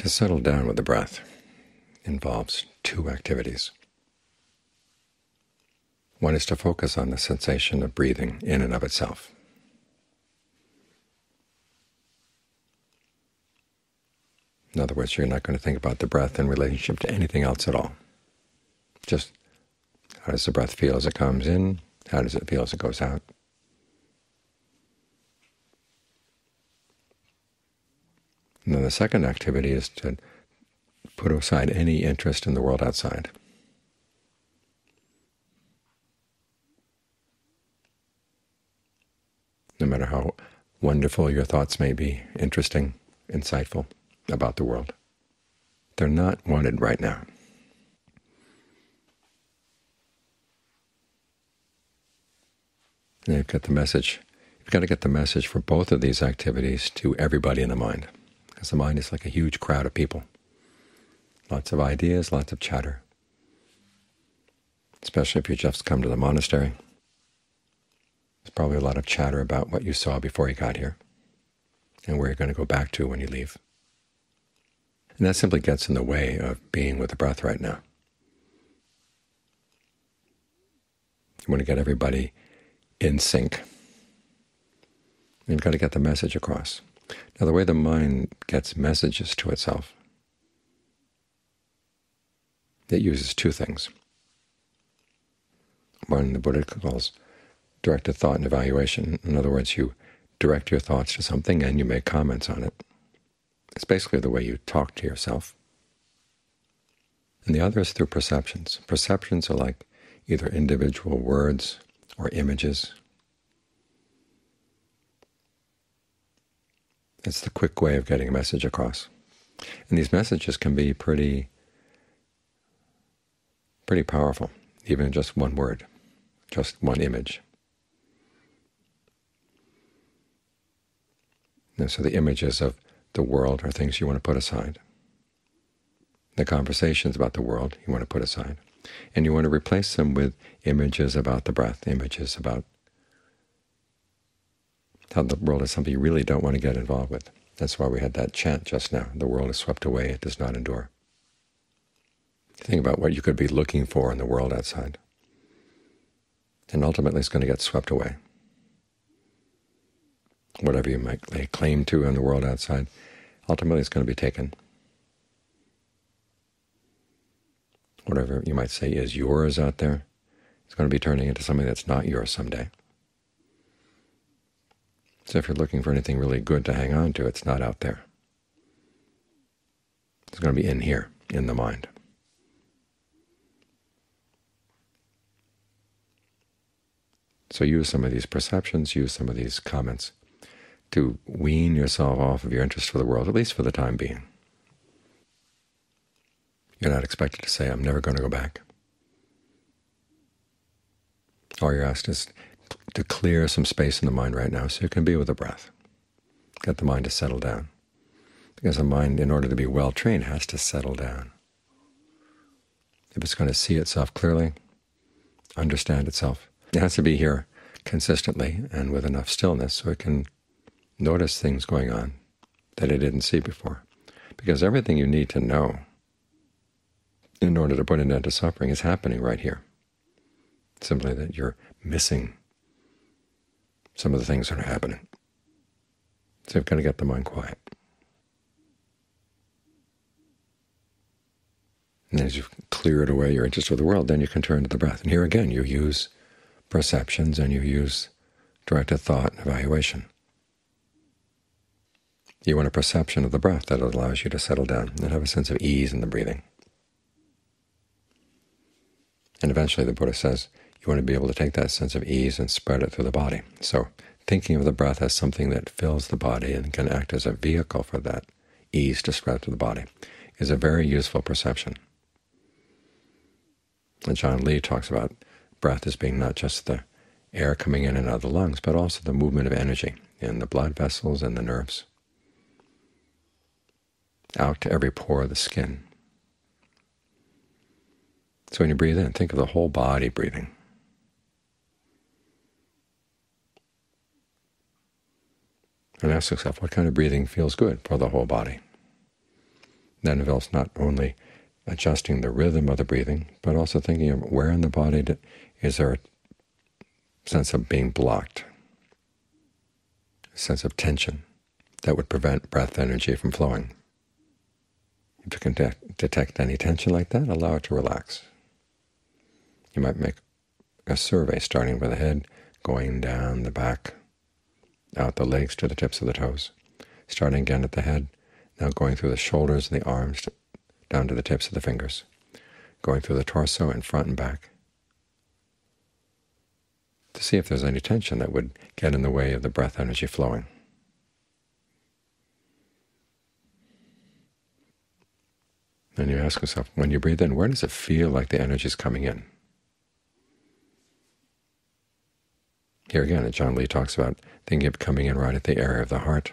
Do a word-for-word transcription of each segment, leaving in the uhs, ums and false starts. To settle down with the breath involves two activities. One is to focus on the sensation of breathing in and of itself. In other words, you're not going to think about the breath in relationship to anything else at all. Just how does the breath feel as it comes in? How does it feel as it goes out? And then the second activity is to put aside any interest in the world outside. No matter how wonderful your thoughts may be, interesting, insightful about the world, they're not wanted right now. And you've got the message. You've got to get the message for both of these activities to everybody in the mind. Because the mind is like a huge crowd of people. Lots of ideas, lots of chatter. Especially if you just come to the monastery. There's probably a lot of chatter about what you saw before you got here and where you're going to go back to when you leave. And that simply gets in the way of being with the breath right now. You want to get everybody in sync. You've got to get the message across. Now, the way the mind gets messages to itself, it uses two things. One, the Buddha calls directed thought and evaluation. In other words, you direct your thoughts to something and you make comments on it. It's basically the way you talk to yourself. And the other is through perceptions. Perceptions are like either individual words or images. It's the quick way of getting a message across. And these messages can be pretty pretty powerful, even in just one word, just one image. And so the images of the world are things you want to put aside. The conversations about the world you want to put aside. And you want to replace them with images about the breath, images about how the world is something you really don't want to get involved with. That's why we had that chant just now, the world is swept away, it does not endure. Think about what you could be looking for in the world outside. And ultimately it's going to get swept away. Whatever you might lay claim to in the world outside, ultimately it's going to be taken. Whatever you might say is yours out there, it's going to be turning into something that's not yours someday. So if you're looking for anything really good to hang on to, it's not out there. It's going to be in here, in the mind. So use some of these perceptions, use some of these comments to wean yourself off of your interest for the world, at least for the time being. You're not expected to say, I'm never going to go back. All you're asked is to clear some space in the mind right now so you can be with the breath. Get the mind to settle down. Because the mind, in order to be well trained, has to settle down. If it's going to see itself clearly, understand itself, it has to be here consistently and with enough stillness so it can notice things going on that it didn't see before. Because everything you need to know in order to put an end to suffering is happening right here. Simply that you're missing some of the things that are happening. So you've got to get the mind quiet. And as you've cleared away your interest with the world, then you can turn to the breath. And here again you use perceptions and you use directed thought and evaluation. You want a perception of the breath that allows you to settle down and have a sense of ease in the breathing. And eventually the Buddha says, you want to be able to take that sense of ease and spread it through the body. So thinking of the breath as something that fills the body and can act as a vehicle for that ease to spread through the body is a very useful perception. And Ajaan Lee talks about breath as being not just the air coming in and out of the lungs, but also the movement of energy in the blood vessels and the nerves, out to every pore of the skin. So when you breathe in, think of the whole body breathing. And ask yourself, what kind of breathing feels good for the whole body? That involves not only adjusting the rhythm of the breathing, but also thinking of where in the body is there a sense of being blocked, a sense of tension that would prevent breath energy from flowing. If you can de detect any tension like that, allow it to relax. You might make a survey starting with the head, going down the back, out the legs to the tips of the toes, starting again at the head, now going through the shoulders and the arms to, down to the tips of the fingers, going through the torso and front and back, to see if there's any tension that would get in the way of the breath energy flowing. Then you ask yourself, when you breathe in, where does it feel like the energy is coming in? Here again, Ajaan Lee talks about thinking of coming in right at the area of the heart,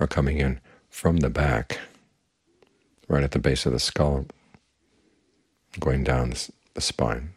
or coming in from the back, right at the base of the skull, going down the spine.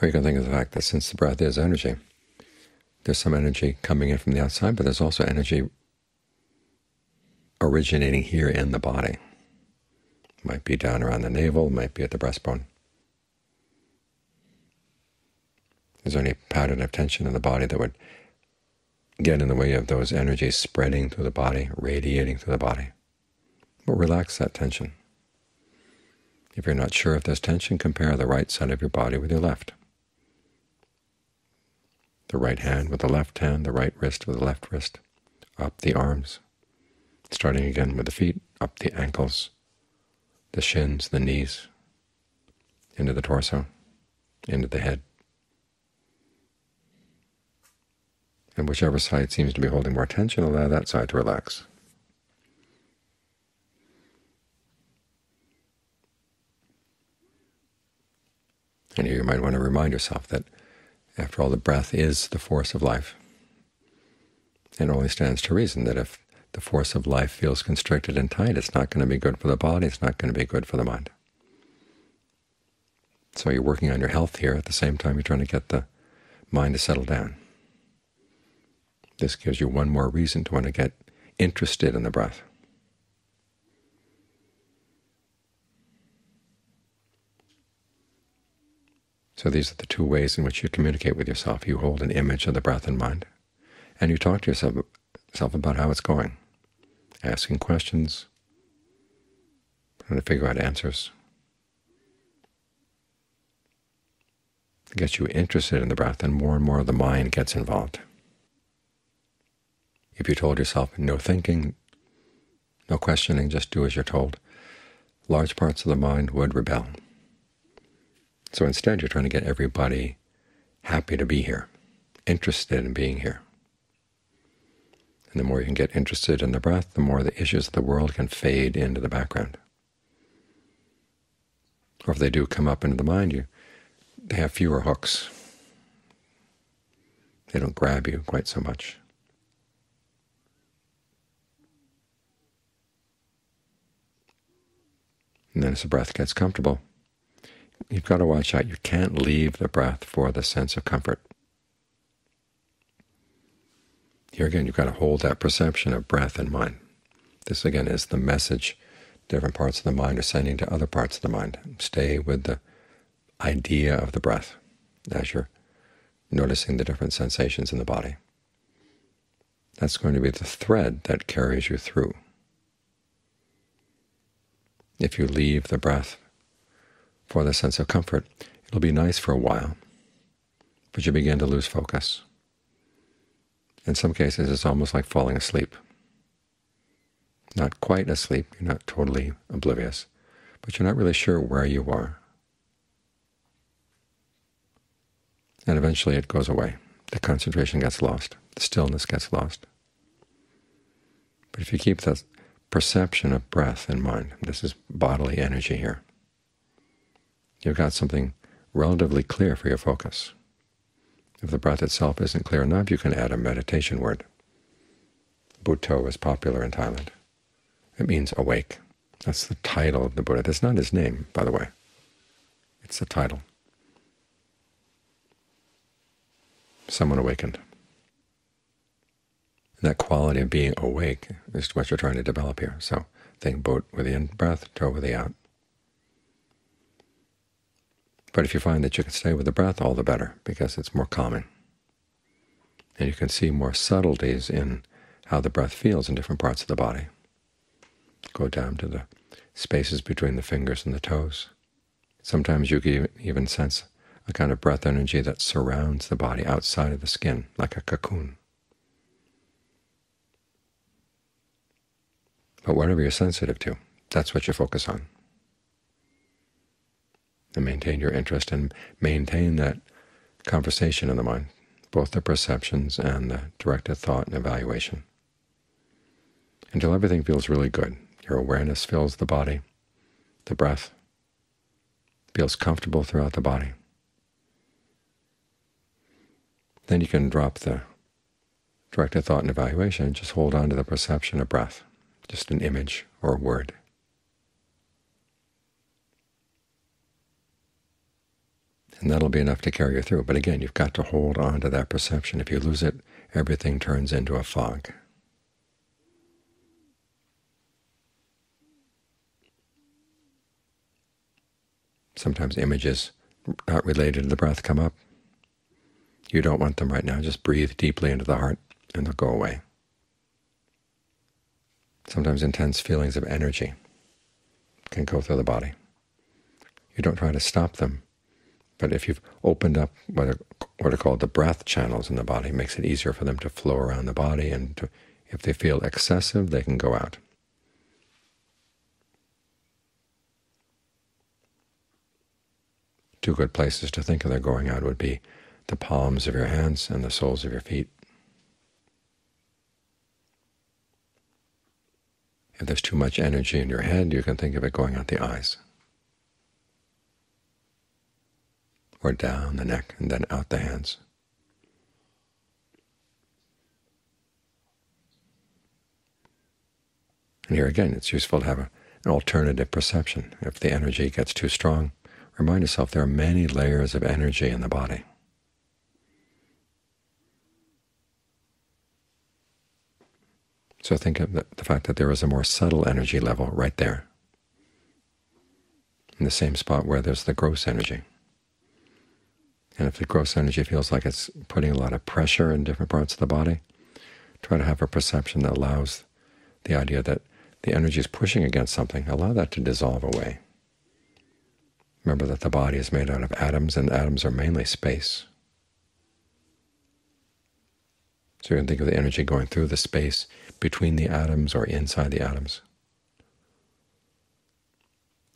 Or you can think of the fact that since the breath is energy, there's some energy coming in from the outside, but there's also energy originating here in the body. It might be down around the navel, it might be at the breastbone. Is there any pattern of tension in the body that would get in the way of those energies spreading through the body, radiating through the body? But relax that tension. If you're not sure if there's tension, compare the right side of your body with your left. The right hand with the left hand, the right wrist with the left wrist, up the arms, starting again with the feet, up the ankles, the shins, the knees, into the torso, into the head. And whichever side seems to be holding more tension, allow that side to relax. And here you might want to remind yourself that after all, the breath is the force of life. It only stands to reason that if the force of life feels constricted and tight, it's not going to be good for the body, it's not going to be good for the mind. So you're working on your health here at the same time you're trying to get the mind to settle down. This gives you one more reason to want to get interested in the breath. So these are the two ways in which you communicate with yourself. You hold an image of the breath in mind, and you talk to yourself about how it's going, asking questions, trying to figure out answers. It gets you interested in the breath, and more and more of the mind gets involved. If you told yourself no thinking, no questioning, just do as you're told, large parts of the mind would rebel. So instead, you're trying to get everybody happy to be here, interested in being here. And the more you can get interested in the breath, the more the issues of the world can fade into the background. Or if they do come up into the mind, you they have fewer hooks. They don't grab you quite so much. And then as the breath gets comfortable, you've got to watch out. You can't leave the breath for the sense of comfort. Here again, you've got to hold that perception of breath in mind. This again is the message different parts of the mind are sending to other parts of the mind. Stay with the idea of the breath as you're noticing the different sensations in the body. That's going to be the thread that carries you through. If you leave the breath for the sense of comfort, it'll be nice for a while, but you begin to lose focus. In some cases, it's almost like falling asleep. Not quite asleep, you're not totally oblivious, but you're not really sure where you are. And eventually it goes away. The concentration gets lost. The stillness gets lost. But if you keep the perception of breath in mind, this is bodily energy here, you've got something relatively clear for your focus. If the breath itself isn't clear enough, you can add a meditation word. Buddho is popular in Thailand. It means awake. That's the title of the Buddha. That's not his name, by the way. It's the title. Someone awakened. that quality of being awake is what you're trying to develop here. So think boat with the in-breath, toe with the out. But if you find that you can stay with the breath, all the better, because it's more calming. And you can see more subtleties in how the breath feels in different parts of the body. Go down to the spaces between the fingers and the toes. Sometimes you can even sense a kind of breath energy that surrounds the body outside of the skin, like a cocoon. But whatever you're sensitive to, that's what you focus on. And maintain your interest and maintain that conversation in the mind, both the perceptions and the directed thought and evaluation, until everything feels really good. Your awareness fills the body, the breath feels comfortable throughout the body. Then you can drop the directed thought and evaluation and just hold on to the perception of breath, just an image or a word. And that'll be enough to carry you through. But again, you've got to hold on to that perception. If you lose it, everything turns into a fog. Sometimes images not related to the breath come up. You don't want them right now. Just breathe deeply into the heart, and they'll go away. Sometimes intense feelings of energy can go through the body. You don't try to stop them, but if you've opened up what are, what are called the breath channels in the body, it makes it easier for them to flow around the body, and to, if they feel excessive, they can go out. Two good places to think of their going out would be the palms of your hands and the soles of your feet. If there's too much energy in your head, you can think of it going out the eyes, or down the neck and then out the hands. And here again, it's useful to have a, an alternative perception. If the energy gets too strong, remind yourself there are many layers of energy in the body. So think of the, the fact that there is a more subtle energy level right there, in the same spot where there's the gross energy. And if the gross energy feels like it's putting a lot of pressure in different parts of the body, try to have a perception that allows the idea that the energy is pushing against something. Allow that to dissolve away. Remember that the body is made out of atoms, and atoms are mainly space. So you can think of the energy going through the space between the atoms or inside the atoms.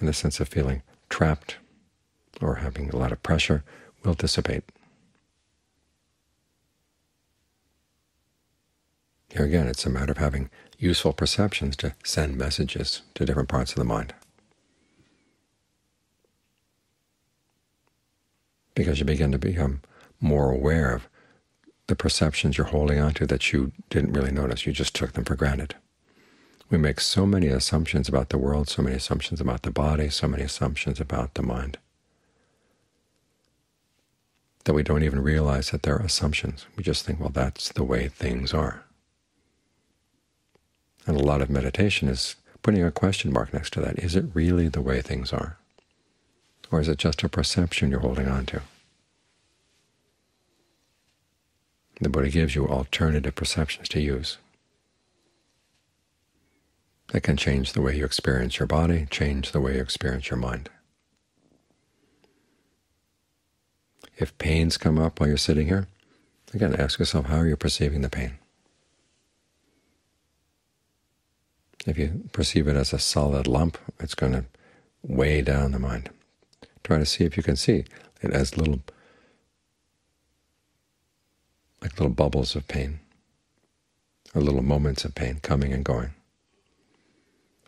And the sense of feeling trapped or having a lot of pressure will dissipate. Here again, it's a matter of having useful perceptions to send messages to different parts of the mind, because you begin to become more aware of the perceptions you're holding onto that you didn't really notice. You just took them for granted. We make so many assumptions about the world, so many assumptions about the body, so many assumptions about the mind, that we don't even realize that they're assumptions. We just think, well, that's the way things are. And a lot of meditation is putting a question mark next to that. Is it really the way things are? Or is it just a perception you're holding on to? The Buddha gives you alternative perceptions to use that can change the way you experience your body, change the way you experience your mind. If pains come up while you're sitting here, again, ask yourself, how are you perceiving the pain? If you perceive it as a solid lump, it's going to weigh down the mind. Try to see if you can see it as little, like little bubbles of pain, or little moments of pain coming and going.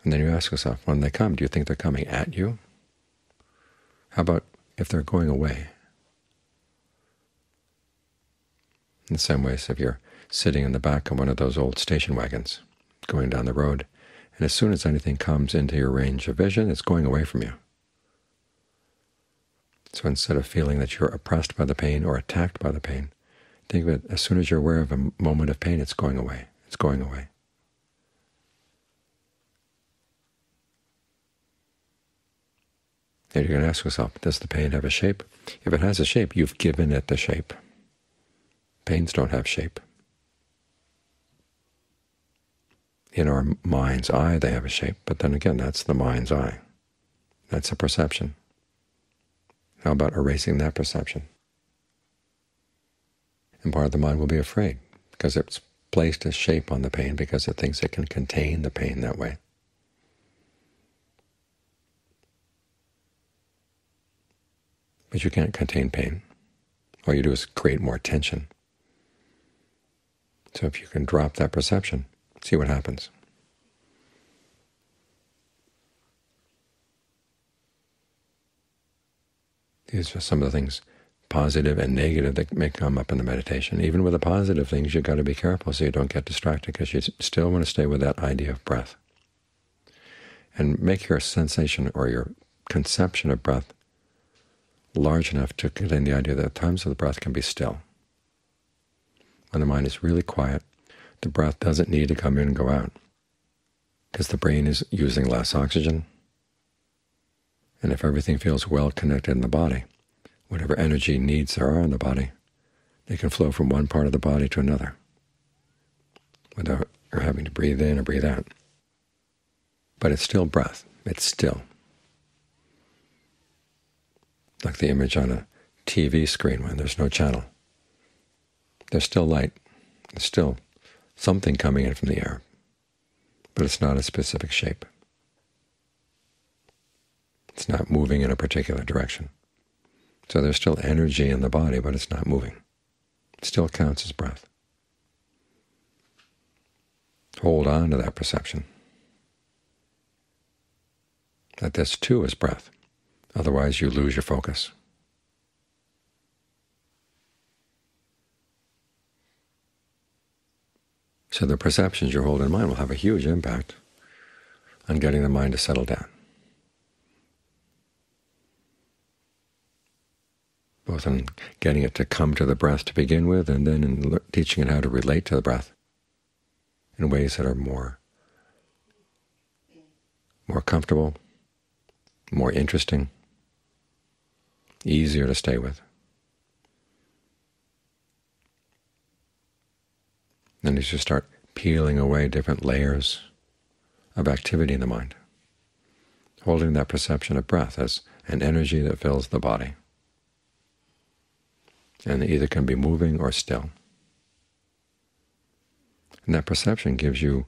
And then you ask yourself, when they come, do you think they're coming at you? How about if they're going away? In the same way, if you're sitting in the back of one of those old station wagons going down the road, and as soon as anything comes into your range of vision, it's going away from you. So instead of feeling that you're oppressed by the pain or attacked by the pain, think of it, as soon as you're aware of a moment of pain, it's going away. It's going away. Now you're going to ask yourself, does the pain have a shape? If it has a shape, you've given it the shape. Pains don't have shape. In our mind's eye they have a shape, but then again, that's the mind's eye. That's a perception. How about erasing that perception? And part of the mind will be afraid, because it's placed a shape on the pain because it thinks it can contain the pain that way. But you can't contain pain. All you do is create more tension. So if you can drop that perception, see what happens. These are some of the things, positive and negative, that may come up in the meditation. Even with the positive things, you've got to be careful so you don't get distracted, because you still want to stay with that idea of breath. And make your sensation or your conception of breath large enough to contain the idea that times of the breath can be still. When the mind is really quiet, the breath doesn't need to come in and go out, because the brain is using less oxygen. And if everything feels well connected in the body, whatever energy needs there are in the body, they can flow from one part of the body to another without having to breathe in or breathe out. But it's still breath. It's still. Like the image on a T V screen when there's no channel. There's still light. There's still something coming in from the air, but it's not a specific shape. It's not moving in a particular direction. So there's still energy in the body, but it's not moving. It still counts as breath. Hold on to that perception, that this too is breath. Otherwise you lose your focus. So the perceptions you hold in mind will have a huge impact on getting the mind to settle down, both in getting it to come to the breath to begin with, and then in teaching it how to relate to the breath in ways that are more, more comfortable, more interesting, easier to stay with. Then you just start peeling away different layers of activity in the mind, holding that perception of breath as an energy that fills the body, and it either can be moving or still. And that perception gives you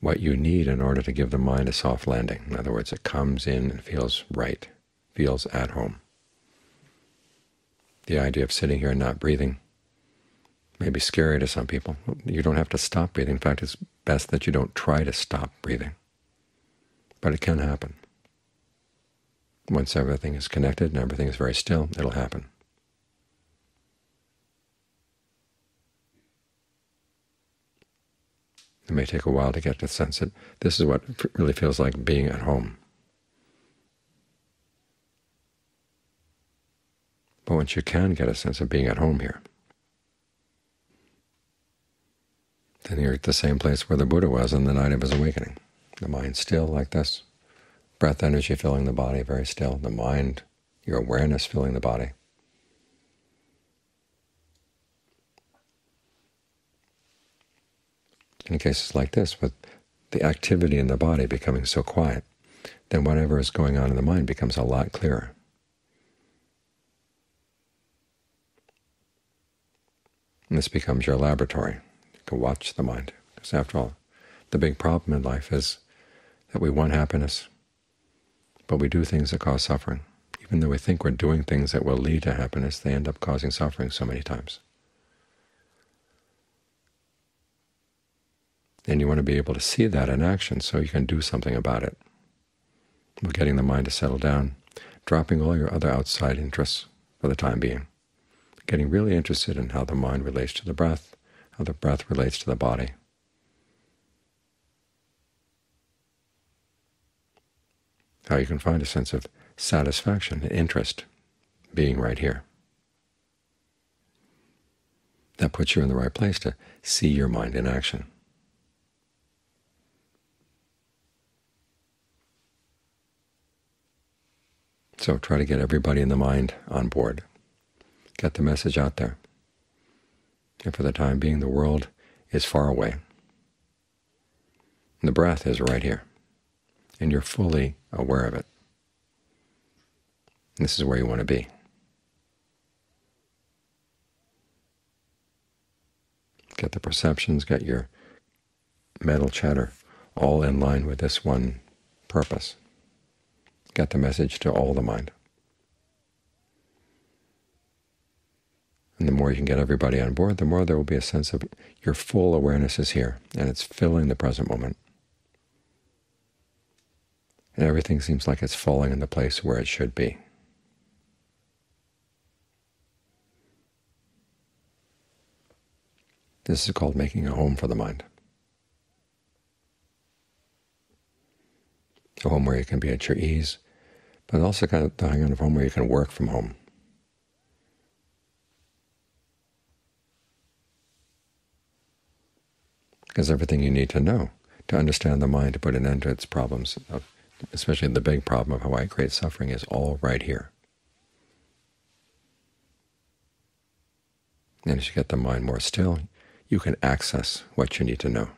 what you need in order to give the mind a soft landing. In other words, it comes in and feels right, feels at home. The idea of sitting here and not breathing may be scary to some people. You don't have to stop breathing. In fact, it's best that you don't try to stop breathing. But it can happen. Once everything is connected and everything is very still, it'll happen. It may take a while to get to sense it. This is what really feels like being at home. But once you can get a sense of being at home here, then you're at the same place where the Buddha was on the night of his awakening. The mind still like this, breath energy filling the body, very still. The mind, your awareness filling the body. In cases like this, with the activity in the body becoming so quiet, then whatever is going on in the mind becomes a lot clearer. And this becomes your laboratory. You can watch the mind. Because after all, the big problem in life is that we want happiness, but we do things that cause suffering. Even though we think we're doing things that will lead to happiness, they end up causing suffering so many times. And you want to be able to see that in action so you can do something about it. We're getting the mind to settle down, dropping all your other outside interests for the time being, getting really interested in how the mind relates to the breath, how the breath relates to the body. How you can find a sense of satisfaction and interest being right here. That puts you in the right place to see your mind in action. So try to get everybody in the mind on board. Get the message out there. And for the time being, the world is far away. And the breath is right here, and you're fully aware of it. And this is where you want to be. Get the perceptions, get your mental chatter all in line with this one purpose. Get the message to all the mind. And the more you can get everybody on board, the more there will be a sense of your full awareness is here, and it's filling the present moment. And everything seems like it's falling into place where it should be. This is called making a home for the mind. A home where you can be at your ease, but also kind of the kind of home where you can work from home. Because everything you need to know to understand the mind, to put an end to its problems, especially the big problem of how I create suffering, is all right here. And as you get the mind more still, you can access what you need to know.